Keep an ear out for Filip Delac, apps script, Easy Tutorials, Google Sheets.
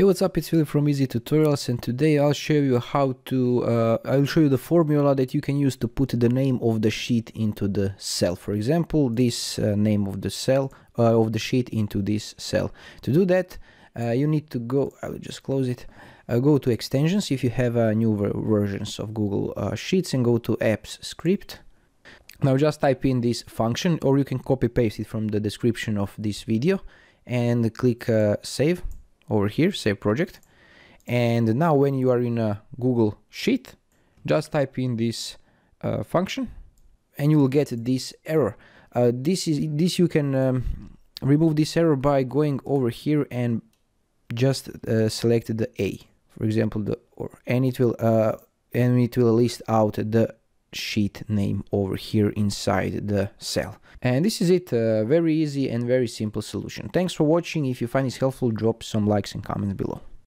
Hey, what's up? It's Filip from Easy Tutorials, and today I'll show you the formula that you can use to put the name of the sheet into the cell. For example, this name of the cell of the sheet into this cell. To do that, you need to go. I will just close it. Go to extensions if you have new versions of Google Sheets, and go to apps script. Now just type in this function, or you can copy paste it from the description of this video, and click save. Over here, save project. And now when you are in a Google Sheet, just type in this function and you will get this error. You can remove this error by going over here and just select the A, for example, and it will list out the sheet name over here inside the cell. And this is it, very easy and very simple solution. Thanks for watching. If you find this helpful, drop some likes and comments below.